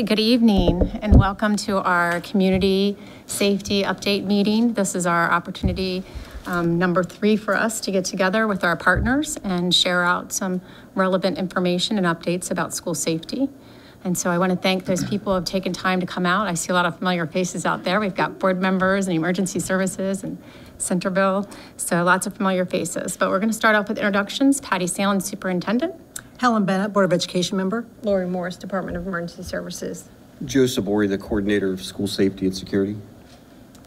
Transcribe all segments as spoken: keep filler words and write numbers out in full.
Hi, good evening, and welcome to our community safety update meeting. This is our opportunity um, number three for us to get together with our partners and share out some relevant information and updates about school safety. And so I want to thank those people who have taken time to come out. I see a lot of familiar faces out there. We've got board members and emergency services and Centreville, so lots of familiar faces. But we're going to start off with introductions. Patty Salin, Superintendent. Helen Bennett, Board of Education member. Laurie Morris, Department of Emergency Services. Joe Sabori, the Coordinator of School Safety and Security.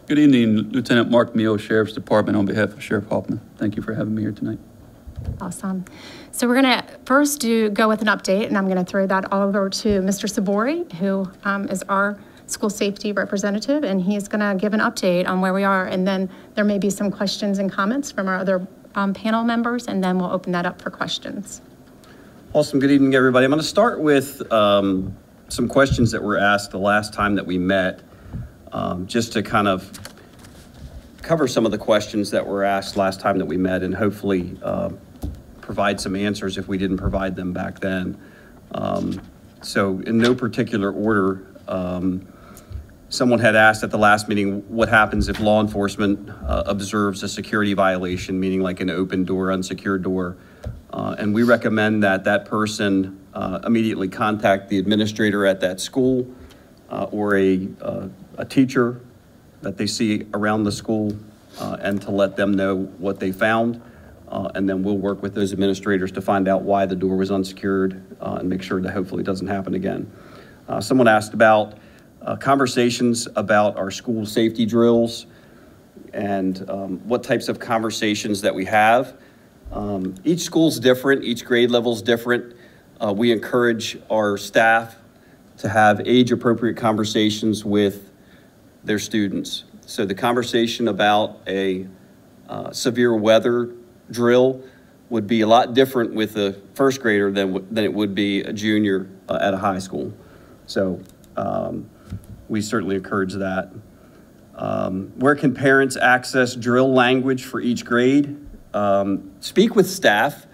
Good evening, Lieutenant Mark Mio, Sheriff's Department, on behalf of Sheriff Hoffman. Thank you for having me here tonight. Awesome. So we're going to first do go with an update, and I'm going to throw that all over to Mister Sabori, who um, is our school safety representative, and he's going to give an update on where we are, and then there may be some questions and comments from our other um, panel members, and then we'll open that up for questions. Awesome. Good evening, everybody. I'm going to start with um, some questions that were asked the last time that we met, um, just to kind of cover some of the questions that were asked last time that we met, and hopefully uh, provide some answers if we didn't provide them back then. Um, so in no particular order, um, someone had asked at the last meeting, what happens if law enforcement uh, observes a security violation, meaning like an open door, unsecured door? Uh, and we recommend that that person uh, immediately contact the administrator at that school uh, or a, uh, a teacher that they see around the school uh, and to let them know what they found. Uh, and then we'll work with those administrators to find out why the door was unsecured uh, and make sure that hopefully it doesn't happen again. Uh, someone asked about uh, conversations about our school safety drills and um, what types of conversations that we have. Um, each school's different, each grade level's different. Uh, we encourage our staff to have age-appropriate conversations with their students. So the conversation about a uh, severe weather drill would be a lot different with a first grader than, than it would be a junior uh, at a high school. So um, we certainly encourage that. Um, where can parents access drill language for each grade? Um, speak with staff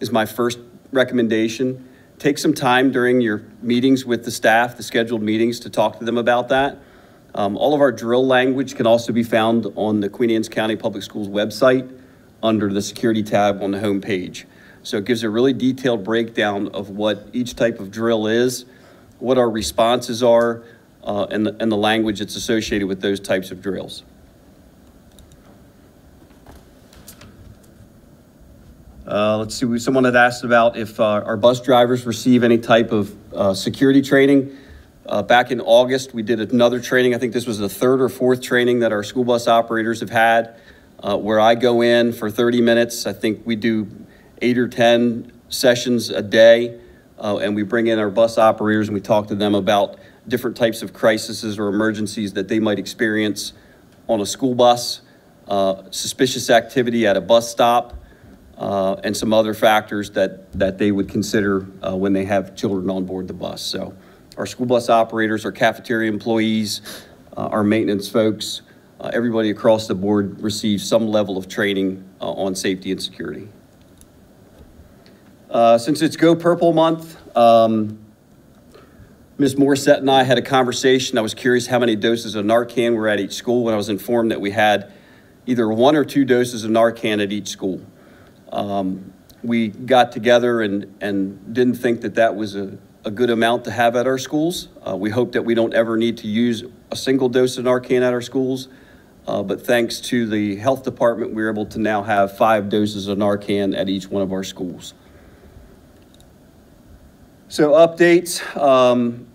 is my first recommendation. Take some time during your meetings with the staff, the scheduled meetings, to talk to them about that. Um, all of our drill language can also be found on the Queen Anne's County Public Schools website under the security tab on the home page. So it gives a really detailed breakdown of what each type of drill is, what our responses are, uh, and, the, and the language that's associated with those types of drills. Uh, let's see, someone had asked about if uh, our bus drivers receive any type of uh, security training. Uh, back in August, we did another training. I think this was the third or fourth training that our school bus operators have had, uh, where I go in for thirty minutes. I think we do eight or ten sessions a day, uh, and we bring in our bus operators and we talk to them about different types of crises or emergencies that they might experience on a school bus, uh, suspicious activity at a bus stop, Uh, and some other factors that, that they would consider uh, when they have children on board the bus. So our school bus operators, our cafeteria employees, uh, our maintenance folks, uh, everybody across the board receives some level of training uh, on safety and security. Uh, since it's Go Purple Month, um, Miz Morissette and I had a conversation. I was curious how many doses of Narcan were at each school when I was informed that we had either one or two doses of Narcan at each school. Um, we got together and, and didn't think that that was a, a good amount to have at our schools. Uh, we hope that we don't ever need to use a single dose of Narcan at our schools, uh, but thanks to the health department, we were able to now have five doses of Narcan at each one of our schools. So updates. Um,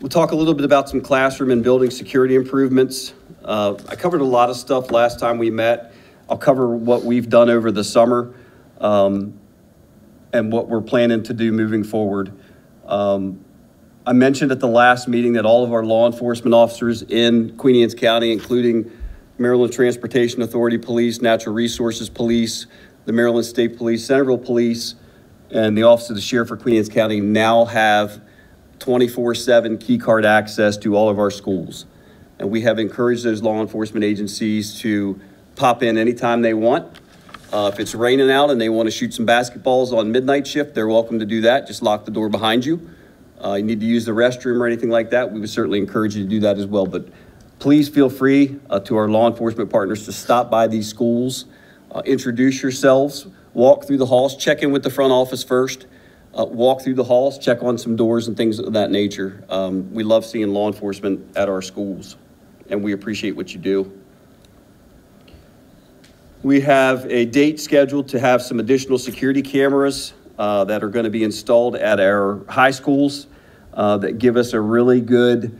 we'll talk a little bit about some classroom and building security improvements. Uh, I covered a lot of stuff last time we met. I'll cover what we've done over the summer um, and what we're planning to do moving forward. Um, I mentioned at the last meeting that all of our law enforcement officers in Queen Anne's County, including Maryland Transportation Authority Police, Natural Resources Police, the Maryland State Police, Centreville Police, and the Office of the Sheriff for Queen Anne's County now have twenty-four seven key card access to all of our schools. And we have encouraged those law enforcement agencies to pop in anytime they want. Uh, if it's raining out and they want to shoot some basketballs on midnight shift, they're welcome to do that. Just lock the door behind you. uh, you need to use the restroom or anything like that, we would certainly encourage you to do that as well. But please feel free uh, to our law enforcement partners to stop by these schools, uh, introduce yourselves, walk through the halls, check in with the front office first, uh, walk through the halls, check on some doors and things of that nature. Um, we love seeing law enforcement at our schools, and we appreciate what you do. We have a date scheduled to have some additional security cameras uh, that are going to be installed at our high schools uh, that give us a really good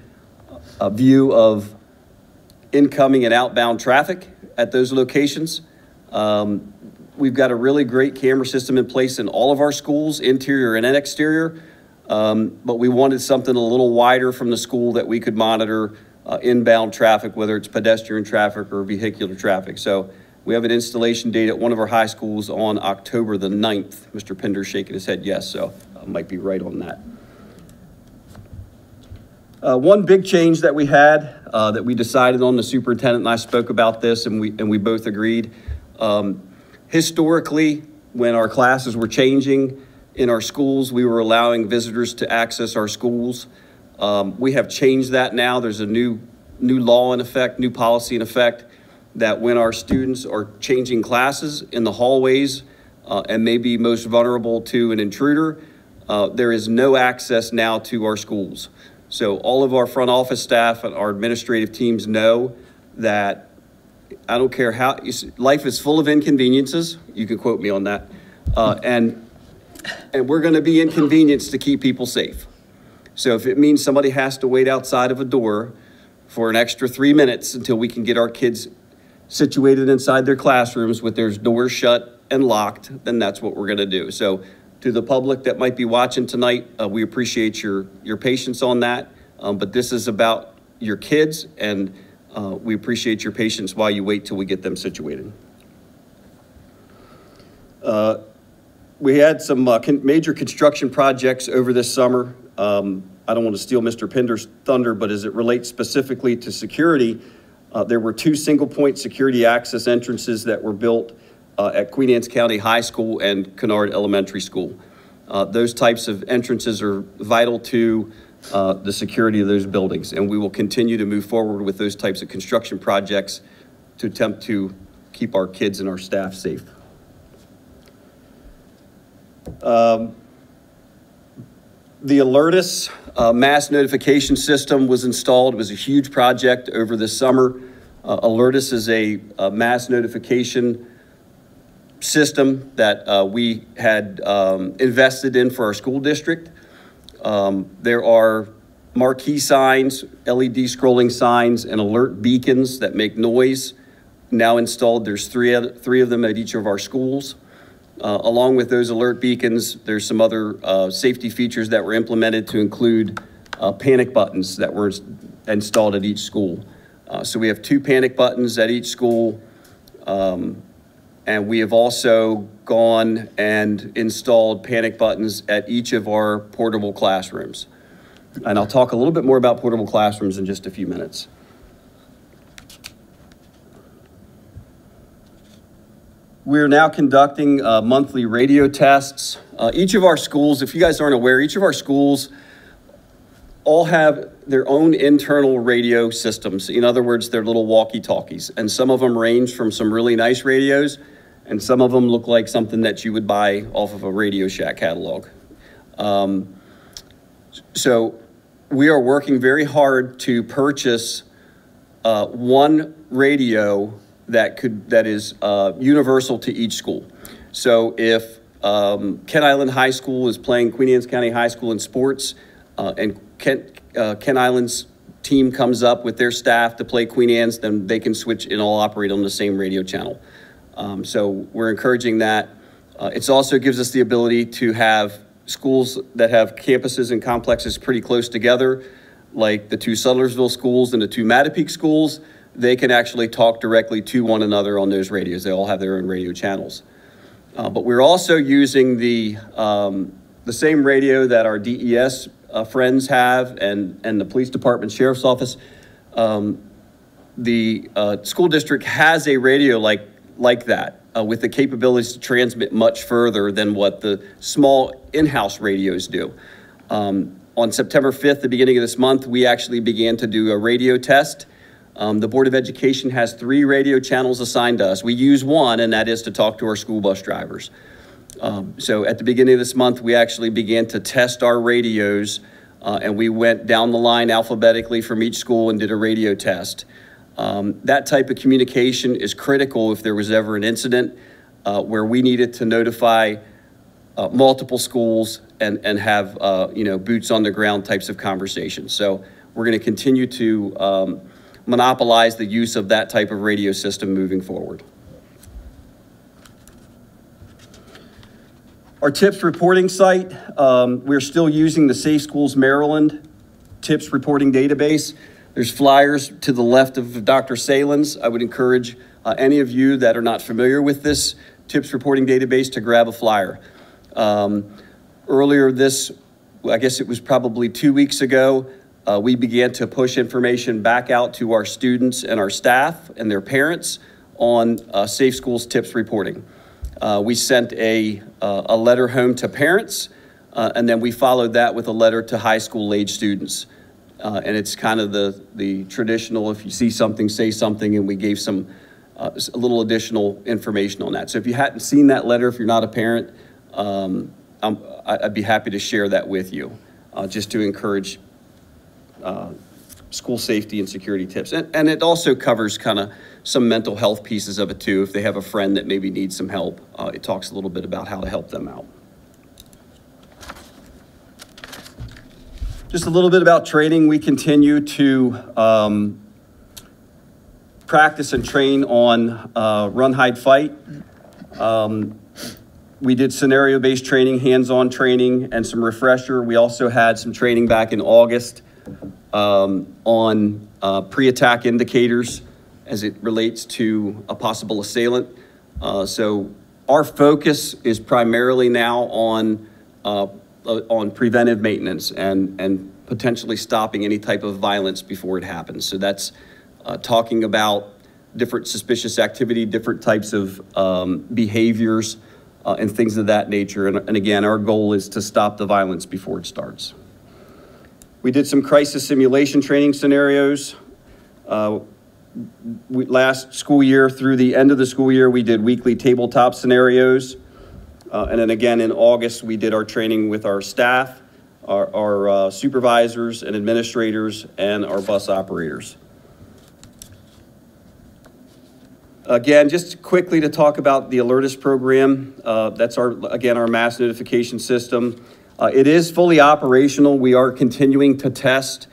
uh, view of incoming and outbound traffic at those locations. Um, we've got a really great camera system in place in all of our schools, interior and exterior, um, but we wanted something a little wider from the school that we could monitor uh, inbound traffic, whether it's pedestrian traffic or vehicular traffic. So we have an installation date at one of our high schools on October the ninth. Mister Pender shaking his head yes, so I might be right on that. Uh, one big change that we had uh, that we decided on, the superintendent and I spoke about this, and we, and we both agreed. Um, historically, when our classes were changing in our schools, we were allowing visitors to access our schools. Um, we have changed that now. There's a new, new law in effect, new policy in effect, that when our students are changing classes in the hallways uh, and may be most vulnerable to an intruder, uh, there is no access now to our schools. So all of our front office staff and our administrative teams know that, I don't care how, life is full of inconveniences. You can quote me on that. Uh, and, and we're gonna be inconvenienced to keep people safe. So if it means somebody has to wait outside of a door for an extra three minutes until we can get our kids situated inside their classrooms with their doors shut and locked, then that's what we're going to do. So to the public that might be watching tonight, uh, we appreciate your your patience on that, um, but this is about your kids, and uh, we appreciate your patience while you wait till we get them situated. Uh, we had some uh, con major construction projects over this summer. Um, I don't want to steal Mister Pender's thunder, but as it relates specifically to security, Uh, there were two single point security access entrances that were built uh, at Queen Anne's County High School and Kennard Elementary School. Uh, those types of entrances are vital to uh, the security of those buildings, and we will continue to move forward with those types of construction projects to attempt to keep our kids and our staff safe. Um, The Alertus uh, mass notification system was installed. It was a huge project over this summer. Uh, Alertus is a, a mass notification system that uh, we had um, invested in for our school district. Um, there are marquee signs, L E D scrolling signs, and alert beacons that make noise now installed. There's three, three of them at each of our schools. Uh, along with those alert beacons, there's some other uh, safety features that were implemented to include uh, panic buttons that were installed at each school. Uh, so we have two panic buttons at each school, um, and we have also gone and installed panic buttons at each of our portable classrooms. And I'll talk a little bit more about portable classrooms in just a few minutes. We're now conducting uh, monthly radio tests. Uh, each of our schools, if you guys aren't aware, each of our schools all have their own internal radio systems. In other words, they're little walkie-talkies. And some of them range from some really nice radios, and some of them look like something that you would buy off of a Radio Shack catalog. Um, so we are working very hard to purchase uh, one radio that could that is uh, universal to each school. So if um, Kent Island High School is playing Queen Anne's County High School in sports, uh, and Kent, uh, Kent Island's team comes up with their staff to play Queen Anne's, then they can switch and all operate on the same radio channel. Um, so we're encouraging that. Uh, it also gives us the ability to have schools that have campuses and complexes pretty close together, like the two Sutlersville schools and the two Mattapique schools. They can actually talk directly to one another on those radios. They all have their own radio channels. Uh, but we're also using the, um, the same radio that our D E S uh, friends have, and, and the police department, sheriff's office. Um, the uh, school district has a radio like, like that uh, with the capabilities to transmit much further than what the small in-house radios do. Um, On September fifth, the beginning of this month, we actually began to do a radio test. Um, the Board of Education has three radio channels assigned to us. We use one, and that is to talk to our school bus drivers. Um, so at the beginning of this month, we actually began to test our radios, uh, and we went down the line alphabetically from each school and did a radio test. Um, that type of communication is critical if there was ever an incident uh, where we needed to notify uh, multiple schools and, and have uh, you know, boots on the ground types of conversations. So we're going to continue to um, monopolize the use of that type of radio system moving forward. Our TIPS reporting site, um, we're still using the Safe Schools Maryland TIPS reporting database. There's flyers to the left of Doctor Salin's. I would encourage uh, any of you that are not familiar with this TIPS reporting database to grab a flyer. Um, earlier this, I guess it was probably two weeks ago, uh, we began to push information back out to our students and our staff and their parents on uh, Safe Schools TIPS reporting. Uh, we sent a, uh, a letter home to parents, uh, and then we followed that with a letter to high school age students. Uh, and it's kind of the, the traditional, if you see something, say something, and we gave some uh, a little additional information on that. So if you hadn't seen that letter, if you're not a parent, um, I'm, I'd be happy to share that with you, uh, just to encourage uh, school safety and security tips. And, and it also covers kind of some mental health pieces of it too. If they have a friend that maybe needs some help, uh, it talks a little bit about how to help them out. Just a little bit about training. We continue to um, practice and train on uh, run, hide, fight. Um, we did scenario-based training, hands-on training, and some refresher. We also had some training back in August um, on uh, pre-attack indicators as it relates to a possible assailant. Uh, so our focus is primarily now on uh, on preventive maintenance and, and potentially stopping any type of violence before it happens. So that's uh, talking about different suspicious activity, different types of um, behaviors uh, and things of that nature. And, and again, our goal is to stop the violence before it starts. We did some crisis simulation training scenarios. Uh, we, last school year through the end of the school year, we did weekly tabletop scenarios. Uh, and then again, in August, we did our training with our staff, our, our uh, supervisors and administrators, and our bus operators. Again, just quickly to talk about the Alertus program. Uh, that's, our again, our mass notification system. Uh, it is fully operational. We are continuing to test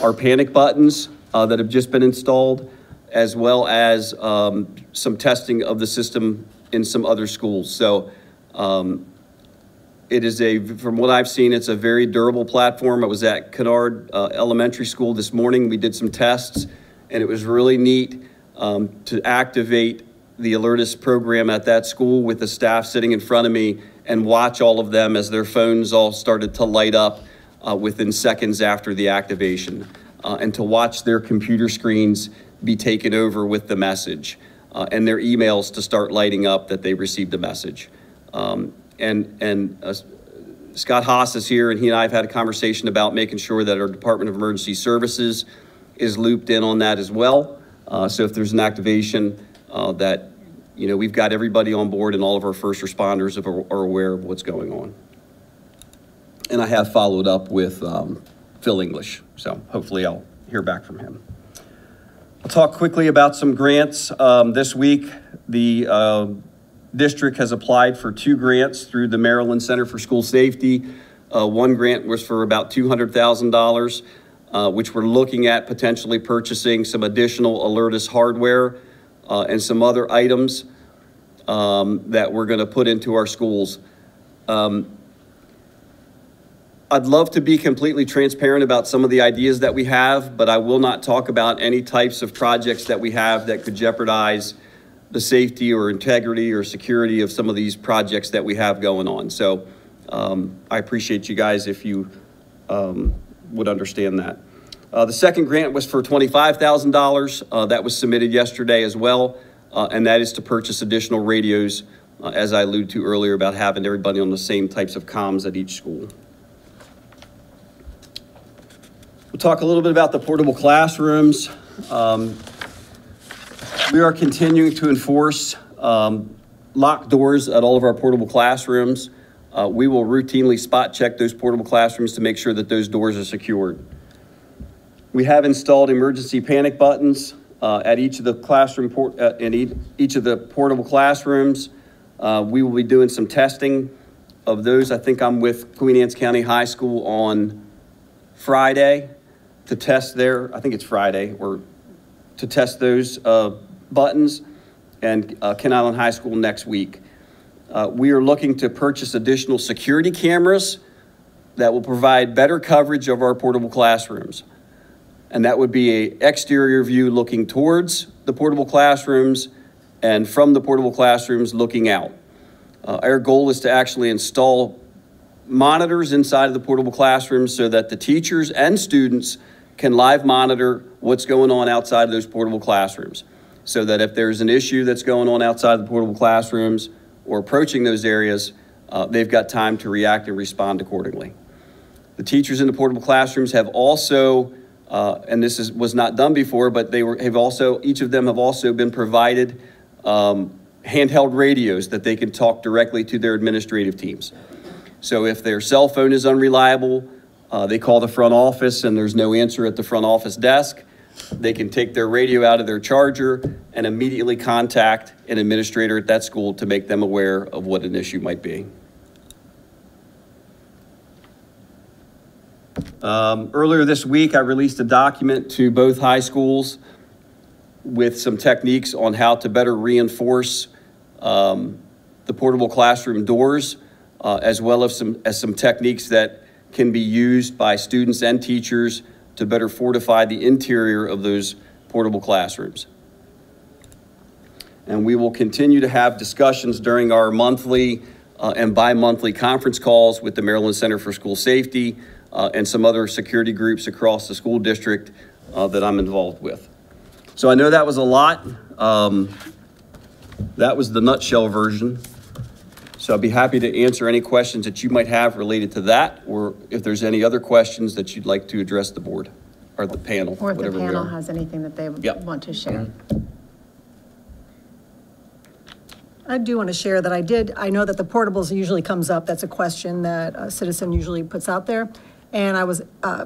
our panic buttons uh, that have just been installed, as well as um, some testing of the system in some other schools. So. Um, it is a, from what I've seen, it's a very durable platform. I was at Kennard uh, Elementary School this morning. We did some tests, and it was really neat um, to activate the Alertus program at that school with the staff sitting in front of me and watch all of them as their phones all started to light up uh, within seconds after the activation, uh, and to watch their computer screens be taken over with the message uh, and their emails to start lighting up that they received the message. Um, and and uh, Scott Haas is here, and he and I have had a conversation about making sure that our Department of Emergency Services is looped in on that as well. Uh, so if there's an activation uh, that, you know, we've got everybody on board and all of our first responders are, are aware of what's going on. And I have followed up with um, Phil English, so hopefully I'll hear back from him. I'll talk quickly about some grants. Um, this week, the uh, district has applied for two grants through the Maryland Center for School Safety. Uh, one grant was for about two hundred thousand dollars, uh, which we're looking at potentially purchasing some additional Alertus hardware uh, and some other items um, that we're going to put into our schools. Um, I'd love to be completely transparent about some of the ideas that we have, but I will not talk about any types of projects that we have that could jeopardize the safety or integrity or security of some of these projects that we have going on. So um, I appreciate you guys if you um, would understand that. Uh, the second grant was for twenty-five thousand dollars. Uh, that was submitted yesterday as well. Uh, and that is to purchase additional radios, uh, as I alluded to earlier about having everybody on the same types of comms at each school. talk a little bit about the portable classrooms. Um, we are continuing to enforce um, locked doors at all of our portable classrooms. Uh, we will routinely spot check those portable classrooms to make sure that those doors are secured. We have installed emergency panic buttons uh, at each of the classroom port uh, in each of the portable classrooms. Uh, we will be doing some testing of those. I think I'm with Queen Anne's County High School on Friday to test their, I think it's Friday, or to test those uh, buttons, and uh, Kent Island High School next week. Uh, we are looking to purchase additional security cameras that will provide better coverage of our portable classrooms. And that would be an exterior view looking towards the portable classrooms, and from the portable classrooms looking out. Uh, our goal is to actually install monitors inside of the portable classrooms so that the teachers and students can live monitor what's going on outside of those portable classrooms. So that if there's an issue that's going on outside the portable classrooms or approaching those areas, uh, they've got time to react and respond accordingly. The teachers in the portable classrooms have also, uh, and this is, was not done before, but they were, have also, each of them have also been provided um, handheld radios that they can talk directly to their administrative teams. So if their cell phone is unreliable, uh, they call the front office and there's no answer at the front office desk, they can take their radio out of their charger and immediately contact an administrator at that school to make them aware of what an issue might be. Um, earlier this week, I released a document to both high schools with some techniques on how to better reinforce um, the portable classroom doors, uh, as well as some, as some techniques that can be used by students and teachers to better fortify the interior of those portable classrooms. And we will continue to have discussions during our monthly uh, and bi-monthly conference calls with the Maryland Center for School Safety uh, and some other security groups across the school district uh, that I'm involved with. So I know that was a lot. Um, that was the nutshell version. So I'd be happy to answer any questions that you might have related to that, or if there's any other questions that you'd like to address the board or the panel. Or if the panel has anything that they yep. want to share. I do want to share that I did, I know that the portables usually comes up. That's a question that a citizen usually puts out there. And I was, uh,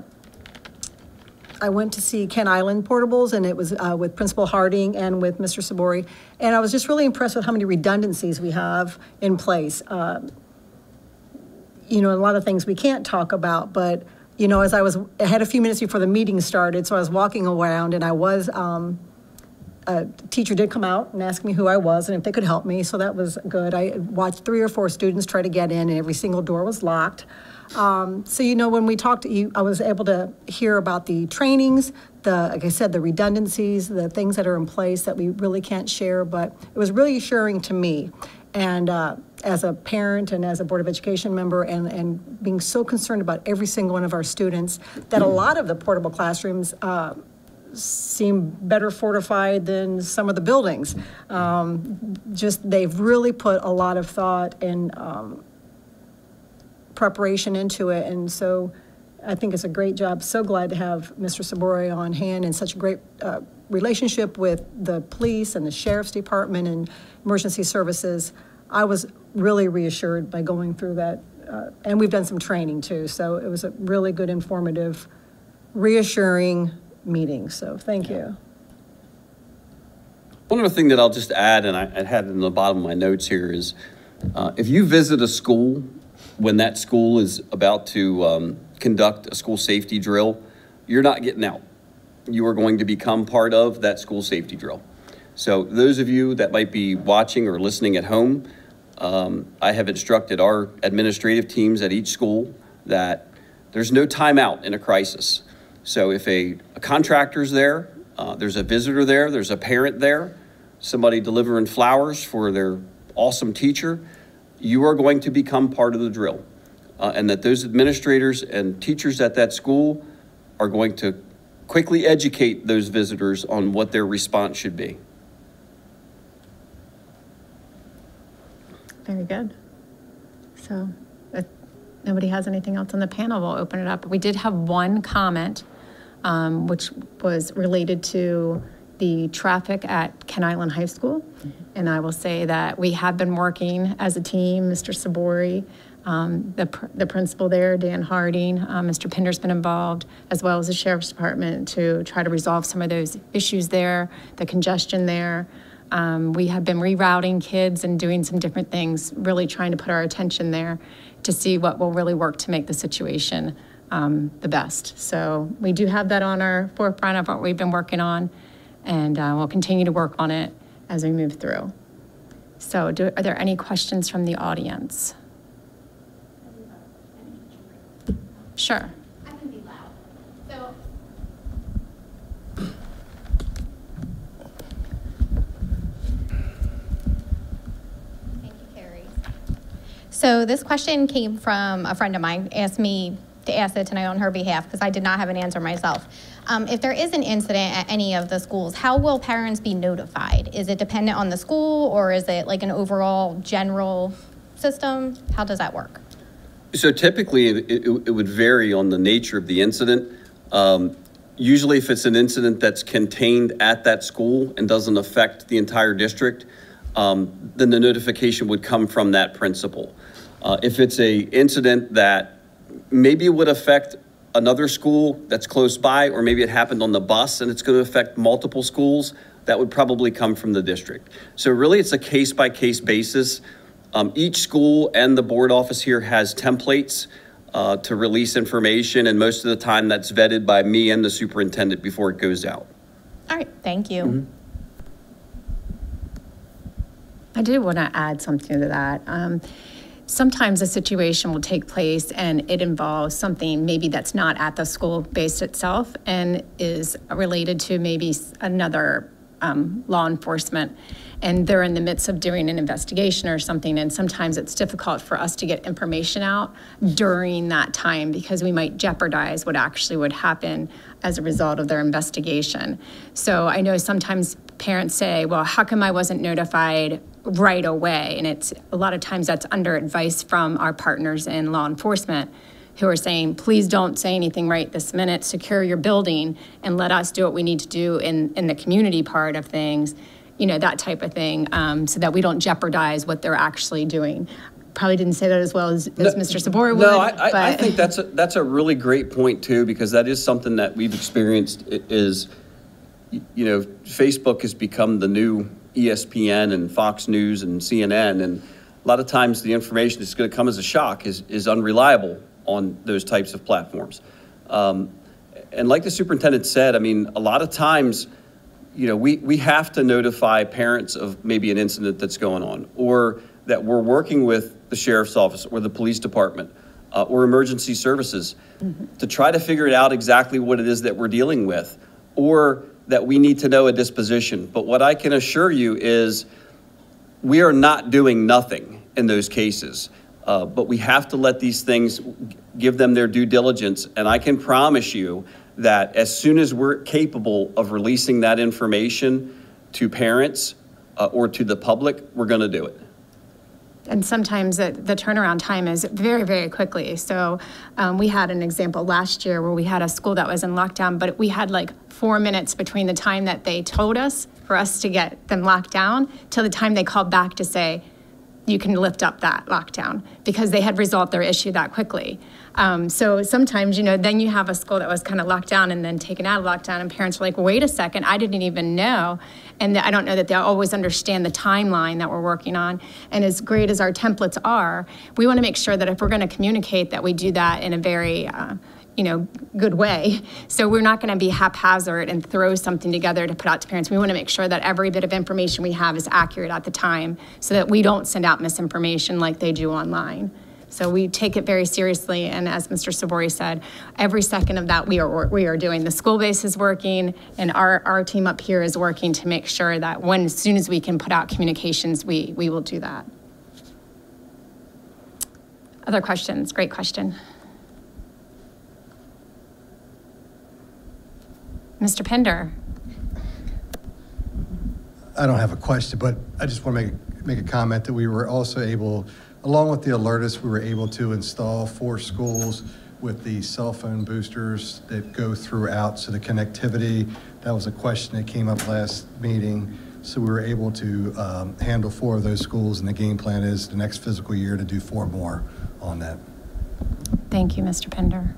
I went to see Kent Island Portables, and it was uh, with Principal Harding and with Mister Sabori. And I was just really impressed with how many redundancies we have in place. Um, you know, a lot of things we can't talk about, but, you know, as I was, I had a few minutes before the meeting started, so I was walking around, and I was, um, a teacher did come out and ask me who I was and if they could help me, so that was good. I watched three or four students try to get in, and every single door was locked. Um, so, you know, when we talked, you, I was able to hear about the trainings, the, like I said, the redundancies, the things that are in place that we really can't share, but it was really assuring to me. And uh, as a parent and as a Board of Education member, and, and being so concerned about every single one of our students, that a lot of the portable classrooms uh, seem better fortified than some of the buildings. Um, just, they've really put a lot of thought and um, preparation into it, and so I think it's a great job. So glad to have Mister Sabori on hand, and such a great uh, relationship with the police and the sheriff's department and emergency services. I was really reassured by going through that, uh, and we've done some training too, so it was a really good, informative, reassuring meeting, so thank you. One other thing that I'll just add, and I, I had it in the bottom of my notes here, is uh, if you visit a school when that school is about to um, conduct a school safety drill, you're not getting out. You are going to become part of that school safety drill. So those of you that might be watching or listening at home, um, I have instructed our administrative teams at each school that there's no timeout in a crisis. So if a, a contractor's there, uh, there's a visitor there, there's a parent there, somebody delivering flowers for their awesome teacher, you are going to become part of the drill, uh, and that those administrators and teachers at that school are going to quickly educate those visitors on what their response should be. Very good. So if nobody has anything else on the panel, we'll open it up. We did have one comment um, which was related to the traffic at Kent Island High School. Mm-hmm. And I will say that we have been working as a team, Mister Sabori, um, the, pr the principal there, Dan Harding, uh, Mister Pender's been involved, as well as the Sheriff's Department, to try to resolve some of those issues there, the congestion there. Um, we have been rerouting kids and doing some different things, really trying to put our attention there to see what will really work to make the situation um, the best. So we do have that on our forefront of what we've been working on, and uh, we'll continue to work on it as we move through. So do, are there any questions from the audience? Sure. I can be loud. So. Thank you, Carrie. So this question came from a friend of mine, asked me to ask it tonight on her behalf because I did not have an answer myself. Um, if there is an incident at any of the schools, how will parents be notified? Is it dependent on the school, or is it like an overall general system? How does that work? So typically it, it, it would vary on the nature of the incident. Um, usually if it's an incident that's contained at that school and doesn't affect the entire district, um, then the notification would come from that principal. Uh, if it's a incident that maybe it would affect another school that's close by, or maybe it happened on the bus and it's going to affect multiple schools, that would probably come from the district. So really it's a case-by-case basis. Um, each school and the board office here has templates uh, to release information, and most of the time that's vetted by me and the superintendent before it goes out. All right, thank you. Mm-hmm. I did want to add something to that. Um, Sometimes a situation will take place and it involves something maybe that's not at the school based itself and is related to maybe another um, law enforcement, and they're in the midst of doing an investigation or something, and sometimes it's difficult for us to get information out during that time because we might jeopardize what actually would happen as a result of their investigation. So I know sometimes parents say, well, how come I wasn't notified right away? And it's a lot of times that's under advice from our partners in law enforcement who are saying, please don't say anything right this minute, secure your building and let us do what we need to do in, in the community part of things, you know, that type of thing, um, so that we don't jeopardize what they're actually doing. Probably didn't say that as well as, as no, Mister Sabori would. No, I, I, but. I think that's a, that's a really great point too, because that is something that we've experienced is, you know, Facebook has become the new E S P N and Fox News and C N N, and a lot of times the information that's going to come as a shock is, is unreliable on those types of platforms. Um, and like the superintendent said, I mean, a lot of times, you know, we, we have to notify parents of maybe an incident that's going on, or that we're working with the sheriff's office or the police department uh, or emergency services mm-hmm. to try to figure it out exactly what it is that we're dealing with, or that we need to know a disposition. But what I can assure you is we are not doing nothing in those cases, uh, but we have to let these things, give them their due diligence. And I can promise you that as soon as we're capable of releasing that information to parents uh, or to the public, we're gonna do it. And sometimes the, the turnaround time is very, very quickly. So um, we had an example last year where we had a school that was in lockdown, but we had like four minutes between the time that they told us for us to get them locked down till the time they called back to say, you can lift up that lockdown, because they had resolved their issue that quickly. Um, so sometimes, you know, then you have a school that was kind of locked down and then taken out of lockdown, and parents were like, wait a second, I didn't even know. And I don't know that they always understand the timeline that we're working on. And as great as our templates are, we want to make sure that if we're going to communicate that we do that in a very, uh, you know, good way. So we're not going to be haphazard and throw something together to put out to parents. We want to make sure that every bit of information we have is accurate at the time, so that we don't send out misinformation like they do online. So we take it very seriously, and as Mister Sabori said, every second of that we are we are doing. The school base is working, and our, our team up here is working to make sure that when as soon as we can put out communications, we, we will do that. Other questions? Great question. Mister Pender. I don't have a question, but I just want to make, make a comment that we were also able, along with the Alertus, we were able to install four schools with the cell phone boosters that go throughout, so the connectivity, that was a question that came up last meeting. So we were able to um, handle four of those schools, and the game plan is the next fiscal year to do four more on that. Thank you, Mister Pender.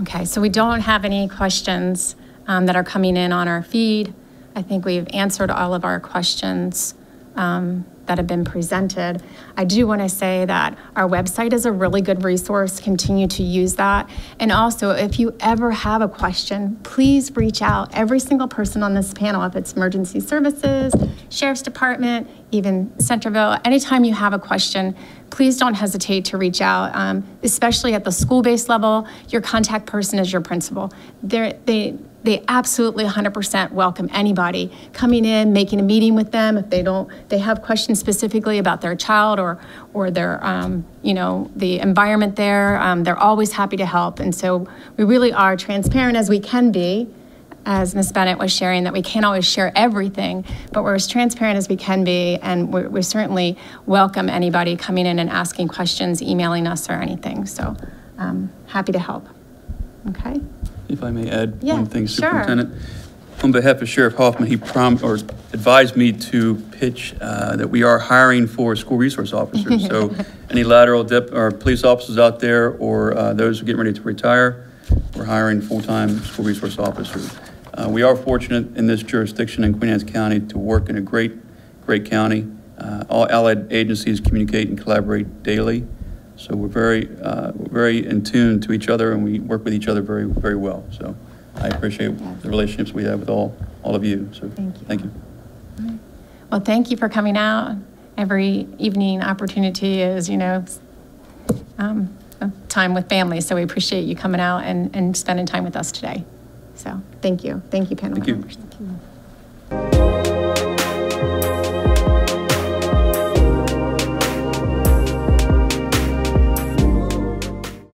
Okay, so we don't have any questions um, that are coming in on our feed. I think we've answered all of our questions um, that have been presented. I do want to say that our website is a really good resource. Continue to use that. And also, if you ever have a question, please reach out. Every single person on this panel, if it's emergency services, sheriff's department, even Centreville, anytime you have a question, please don't hesitate to reach out, um, especially at the school-based level. Your contact person is your principal. They're, they they absolutely one hundred percent welcome anybody coming in, making a meeting with them if they don't they have questions specifically about their child or or their um, you know the environment there. Um, they're always happy to help, and so we really are transparent as we can be. As Miz Bennett was sharing, that we can't always share everything, but we're as transparent as we can be, and we're, we certainly welcome anybody coming in and asking questions, emailing us or anything. So um, happy to help. Okay. If I may add yeah, one thing, Superintendent. Sure. On behalf of Sheriff Hoffman, he prom or advised me to pitch uh, that we are hiring for school resource officers. So any lateral dip or police officers out there, or uh, those who are getting ready to retire, we're hiring full-time school resource officers. Uh, we are fortunate in this jurisdiction in Queen Anne's County to work in a great, great county. Uh, all allied agencies communicate and collaborate daily, so we're very, uh, we're very in tune to each other, and we work with each other very, very well. So I appreciate the relationships we have with all, all of you. So thank you. Thank you. Right. Well, thank you for coming out. Every evening opportunity is, you know, um, time with family. So we appreciate you coming out and, and spending time with us today. So thank you. Thank you, panel members. Thank you.